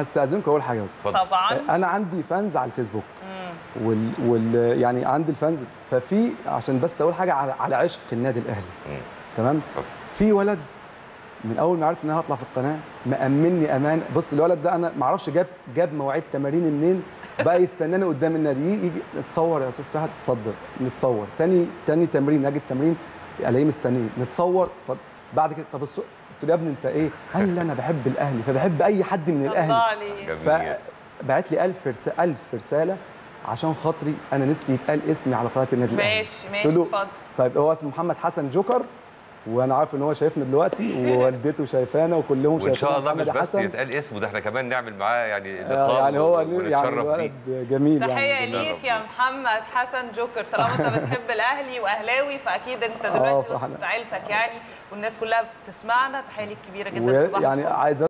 هستأذنك اول حاجه بس. طبعا انا عندي فانز على الفيسبوك يعني عندي الفانز، ففي عشان بس اقول حاجه على عشق النادي الاهلي. تمام. في ولد من اول ما عرف ان انا هطلع في القناه مأمني امان. بص الولد ده انا ما اعرفش جاب مواعيد تمارين منين، بقى يستناني قدام النادي، يجي نتصور يا استاذ فهد اتفضل نتصور، تاني تمرين اجي التمرين الاقيه مستنيه نتصور اتفضل، بعد كده طب السؤال قلت له يا ابني انت ايه؟ قال لي انا بحب الاهلي فبحب اي حد من الاهلي. فبعت لي 1000 رساله عشان خاطري انا نفسي يتقال اسمي على قناه النادي الاهلي. ماشي اتفضل. طيب هو اسمه محمد حسن جوكر، وانا عارف ان هو شايفنا دلوقتي ووالدته شايفانا وكلهم شايفانا. وان شاء الله مش بس يتقال اسمه، ده احنا كمان نعمل معاه يعني لقاء يعني هو يعني ولد جميل. تحيه ليك يا محمد حسن جوكر، طالما انت بتحب الاهلي واهلاوي فاكيد انت دلوقتي وسط عيلتك يعني والناس كلها بتسمعنا. تحيه ليك كبيره جدا. صباح الفل. يعني عايز